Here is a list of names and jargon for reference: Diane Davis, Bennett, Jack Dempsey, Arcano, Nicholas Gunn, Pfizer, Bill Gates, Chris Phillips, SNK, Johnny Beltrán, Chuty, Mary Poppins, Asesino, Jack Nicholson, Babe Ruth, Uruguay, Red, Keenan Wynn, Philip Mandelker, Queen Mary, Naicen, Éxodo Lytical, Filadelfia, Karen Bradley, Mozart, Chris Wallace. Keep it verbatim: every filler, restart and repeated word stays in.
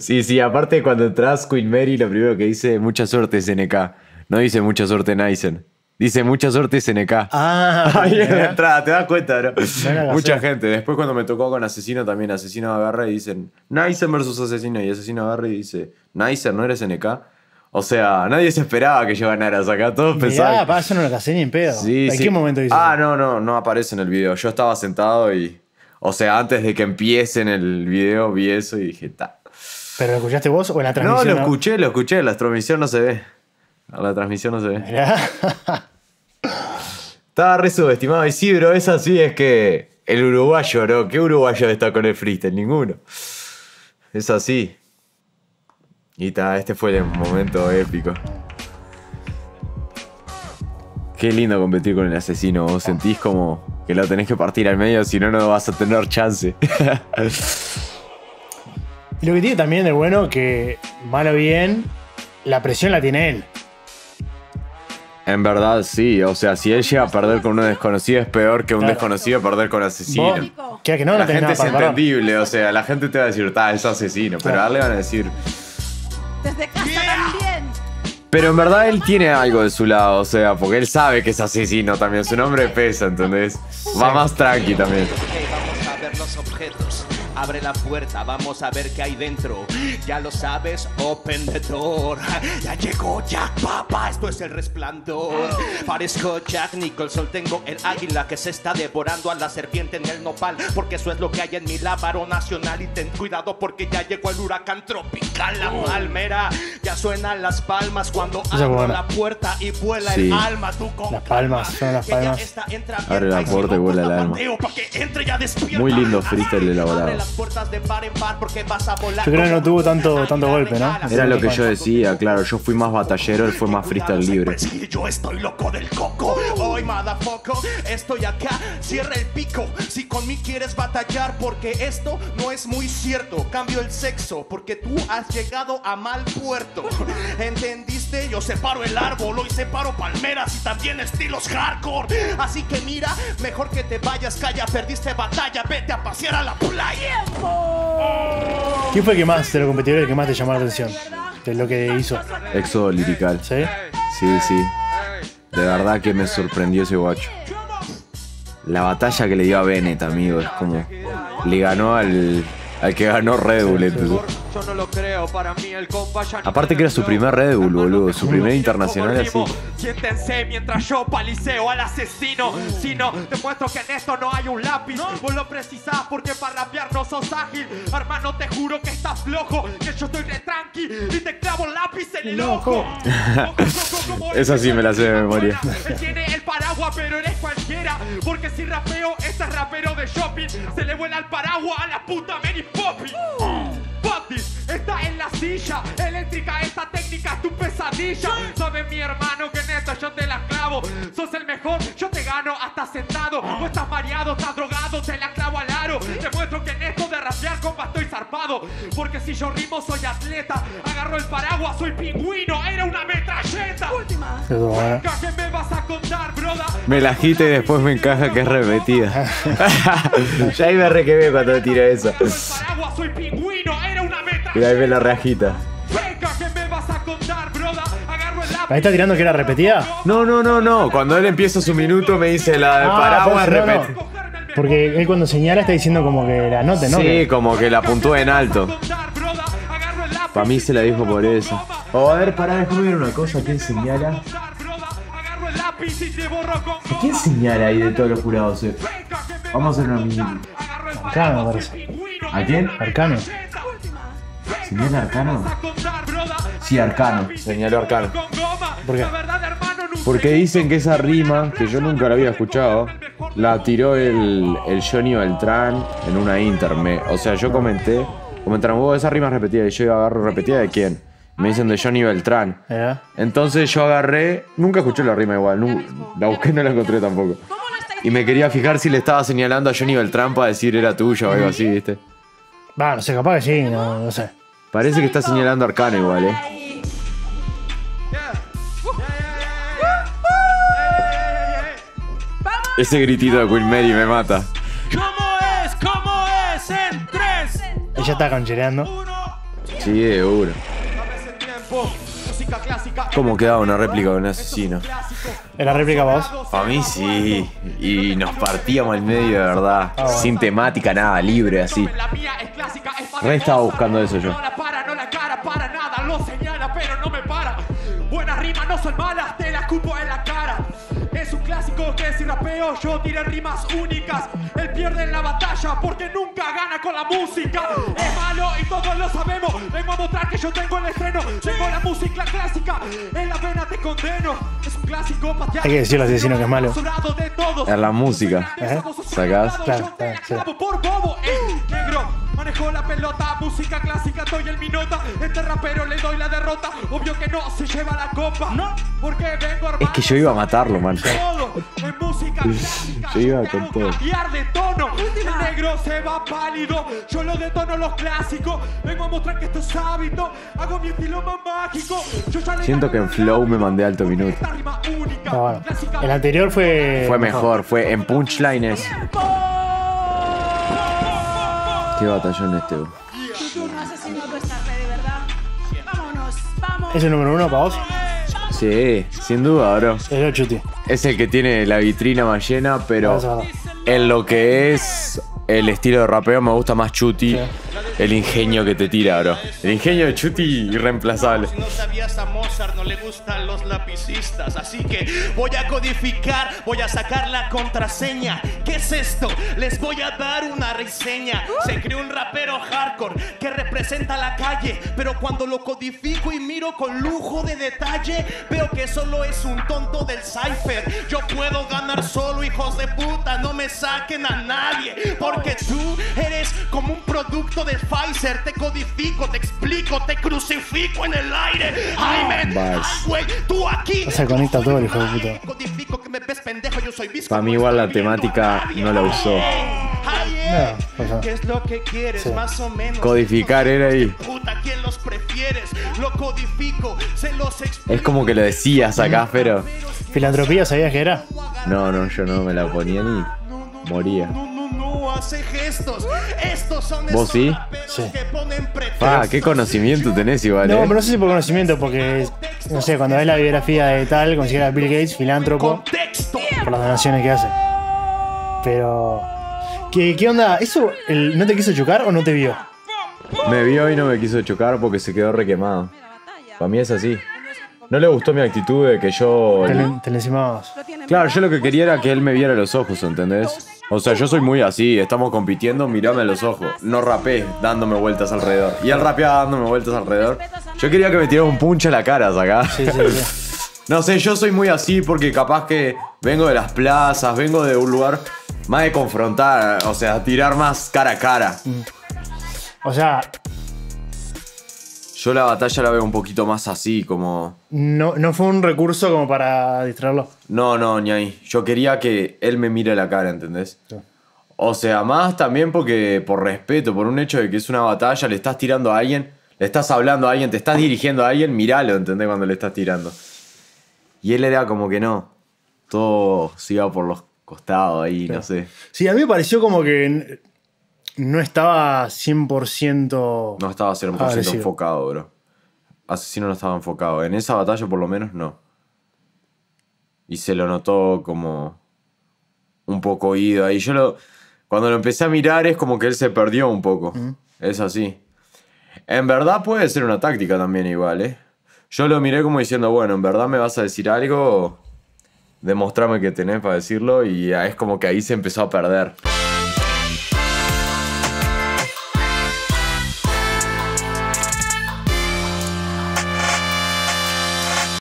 Sí, sí, aparte cuando entras Queen Mary, lo primero que dice, mucha suerte S N K. No dice mucha suerte Naicen. Dice mucha suerte S N K. Ah, ahí en la entrada, te das cuenta, ¿no? Mucha gente. Después cuando me tocó con Asesino también, Asesino agarra y dicen Naicen versus Asesino. Y Asesino agarra y dice, Naicen, ¿no era S N K? O sea, nadie se esperaba que yo ganara acá. Todos mirá, pensaban... Mirá, yo no lo casé ni en pedo. Sí, ¿En sí. qué momento dice Ah, eso? no, no, no aparece en el video. Yo estaba sentado y... O sea, antes de que empiece en el video vi eso y dije, ta. ¿Pero lo escuchaste vos o en la transmisión? No, lo no? escuché, lo escuché. La transmisión no se ve. La transmisión no se ve. Estaba re subestimado. Y sí, bro, es así, es que el uruguayo, ¿no? ¿Qué uruguayo está con el freestyle? Ninguno. Es así. Y ta, este fue el momento épico. Qué lindo competir con el asesino. Vos sentís como que lo tenés que partir al medio, si no, no vas a tener chance. Lo que tiene también de bueno que, mal o bien, la presión la tiene él. En verdad, sí. O sea, si él llega a perder con un desconocido, es peor que un claro. desconocido perder con asesino. ¿Qué, que no la gente es entendible. O sea, la gente te va a decir, ta, es asesino. Pero claro. a él le van a decir... Desde casa yeah. también. Pero en verdad él tiene algo de su lado, o sea, porque él sabe que es asesino también. Su nombre pesa, ¿entendés? Va más tranqui también. Okay, vamos a ver los objetos. Abre la puerta, vamos a ver qué hay dentro. Ya lo sabes, open the door. Ya llegó Jack, papá, esto es el resplandor. Parezco Jack Nicholson, tengo el águila que se está devorando a la serpiente en el nopal. Porque eso es lo que hay en mi lábaro nacional. Y ten cuidado porque ya llegó el huracán tropical. La palmera, ya suenan las palmas cuando abro la puerta y vuela sí. el alma. Tú con las palmas, son las palmas. Abre la puerta y vuela el alma. Muy lindo freestyle elaborado. De par en par porque vas a volar. Yo creo que no tuvo tanto, tanto golpe, ¿no? Era lo que yo decía, claro. Yo fui más batallero, él fue más freestyle libre. Yo estoy loco del coco. Hoy, madafoco, estoy acá. Cierra el pico. Si con mí quieres batallar, porque esto no es muy cierto. Cambio el sexo, porque tú has llegado a mal puerto. ¿Entendiste? Yo separo el árbol, hoy separo palmeras y también estilos hardcore. Así que mira, mejor que te vayas, calla, perdiste batalla, vete a pasear a la playa. ¿Quién fue el que más de los competidores el que más te llamó la atención? De lo que hizo. Éxodo Lytical. ¿Sí? Sí, sí. De verdad que me sorprendió ese guacho. La batalla que le dio a Bennett, amigo, es como... Le ganó al... Al que ganó Red Bull, entonces. Yo no lo creo, para mí el compa ya no. Aparte que era su primer Red Bull, boludo. Su primer internacional así. Siéntense mientras yo paliceo al asesino. Si no, te muestro que en esto no hay un lápiz. Vos lo precisás porque para rapear no sos ágil. Hermano, te juro que estás flojo. Que yo estoy re tranqui y te clavo el lápiz en el ojo. Esa sí me la sé de memoria. Él tiene el paraguas, pero eres cualquiera. Porque si rapeo, este es rapero de shopping. Se le vuela el paraguas a la puta Mary Poppins. Poppins está en la silla eléctrica, esta técnica es tu pesadilla. Sabes mi hermano que neta yo te la clavo. Sos el mejor, yo te gano hasta sentado. No estás mareado, estás drogado, te la clavo al aro. Te muestro que en esto de rapear compa estoy zarpado. Porque si yo rimo soy atleta. Agarro el paraguas, soy pingüino, era una metralleta. Última. ¿Qué me vas a contar, broda? Me la agita y después me encaja que es repetida. Ya ahí me requemé cuando me tiré eso. Paraguas, soy pingüino, era una meta. Y ahí ve la rajita. Venga, ¿qué me vas a contar, broda? Agarro el lápiz. ¿Ahí está tirando que era repetida? No, no, no, no. Cuando él empieza su minuto me dice la de ah, paraguas pues, repetida. No, no. Porque él cuando señala está diciendo como que la anote, ¿no? Sí, que... como que la puntúa en alto. Para mí se la dijo por eso. Oh, a ver, pará, déjame ver una cosa. ¿Quién señala? ¿Quién señala ahí de todos los jurados? Eh? Vamos a hacer una mini. Arcano, parece. ¿A quién? Arcano. ¿Señala Arcano? Sí, Arcano. Señaló Arcano. ¿Por qué? Porque dicen que esa rima, que yo nunca la había escuchado, la tiró el, el Johnny Beltrán en una interme. O sea, yo comenté, comentaron, vos, esa rima es repetida. Y yo agarro, ¿repetida de quién? Me dicen de Johnny Beltrán. Entonces yo agarré, nunca escuché la rima igual, nunca, la busqué, no la encontré tampoco. Y me quería fijar si le estaba señalando a Johnny Beltrán para decir era tuya o algo así, ¿viste? Va, no sé, capaz que sí, no, no sé. Parece que está señalando a Arcano igual, ¿eh? Ese gritito de Queen Mary me mata. ¿Cómo es? ¿Cómo es? En tres. Ella está conchereando. Sí, de seguro. ¿Cómo quedaba una réplica con Asesino? ¿Era réplica vos? Para mí sí. Y nos partíamos al medio, de verdad. Ah, bueno. Sin temática, nada, libre, así. Re estaba buscando eso yo. Es un clásico que si rapeo yo tiré rimas únicas. Él pierde en la batalla porque nunca gana con la música. Es malo y todos lo sabemos. Vengo a mostrar que yo tengo el estreno. Tengo la música clásica. En la vena te condeno. Es un clásico pateado. Hay que decirle al asesino que es malo. Es la música. ¿Eh? ¿Sacás? Claro, claro, sí. Por bobo, eh, negro. Manejo la pelota, música clásica, doy el minota. Este rapero le doy la derrota. Obvio que no se lleva la copa. No, porque vengo armado. Es que yo iba a matarlo, man. Yo iba con todo. Cambiar de tono. El negro se va pálido. Yo lo detono los clásicos. Vengo a mostrar que esto es hábito. Hago mi estilo más mágico. Siento que en flow me mandé alto minuto. No, bueno. El anterior fue. Fue mejor, fue en punchlines. Qué batallón este. ¿Es el número uno para vos? Sí, sin duda, bro. Es el Chuty. Es el que tiene la vitrina más llena, pero no, en lo que es el estilo de rapeo me gusta más Chuty. Sí. El ingenio que te tira, bro. El ingenio de Chuty, irreemplazable. No sabías, a Mozart no le gustan los lapicistas, así que voy a codificar, voy a sacar la contraseña. ¿Qué es esto? Les voy a dar una reseña. Se creó un rapero hardcore que representa la calle, pero cuando lo codifico y miro con lujo de detalle, veo que solo es un tonto del cypher. Yo puedo ganar solo, hijos de puta, no me saquen a nadie, porque tú eres como un producto de Pfizer, te codifico, te explico, te crucifico en el aire. Ay, men, güey, tú aquí. Se conecta todo el hijo de puta. Codifico que me ves pendejo, yo soy bisco. Para mí igual la temática no la usó. No, ¿qué es lo que quieres? Sí. Más o menos. Codificar era ahí. Puta, ¿quién los prefieres? Lo codifico, se los explico. Es como que lo decías acá, pero filantropía, ¿sabías que era? No, no, yo no me la ponía ni moría. Hace gestos. Estos son esos. ¿Vos sí? Sí. Ah, qué conocimiento tenés igual. No, pero no sé si por conocimiento, porque no sé, cuando ves la biografía de tal, considera a Bill Gates filántropo por las donaciones que hace. Pero ¿qué, qué onda? ¿Eso el, no te quiso chocar o no te vio? Me vio y no me quiso chocar porque se quedó requemado. Para mí es así. No le gustó mi actitud de que yo... Te, le, te le encimabas. Claro, yo lo que quería era que él me viera a los ojos, ¿entendés? O sea, yo soy muy así, estamos compitiendo, mirame a los ojos. No rapé dándome vueltas alrededor. Y él rapeaba dándome vueltas alrededor. Yo quería que me tirara un punch a la cara, ¿sacá? Sí, sí, sí. No sé, yo soy muy así porque capaz que vengo de las plazas, vengo de un lugar más de confrontar, o sea, tirar más cara a cara. O sea... Yo la batalla la veo un poquito más así, como... No, no fue un recurso como para distraerlo. No, no, ni ahí. Yo quería que él me mire la cara, ¿entendés? Sí. O sea, más también porque por respeto, por un hecho de que es una batalla, le estás tirando a alguien, le estás hablando a alguien, te estás dirigiendo a alguien, miralo, ¿entendés? Cuando le estás tirando. Y él era como que no. Todo se iba por los costados ahí, sí. No sé. Sí, a mí me pareció como que... No estaba cien por ciento... No estaba cien por ciento agresivo. Enfocado, bro. Asesino no estaba enfocado. En esa batalla, por lo menos, no. Y se lo notó como... Un poco ido ahí. Yo lo... Cuando lo empecé a mirar es como que él se perdió un poco. ¿Mm? Es así. En verdad puede ser una táctica también igual, ¿eh? Yo lo miré como diciendo, bueno, en verdad me vas a decir algo... Demostrame que tenés para decirlo. Y es como que ahí se empezó a perder.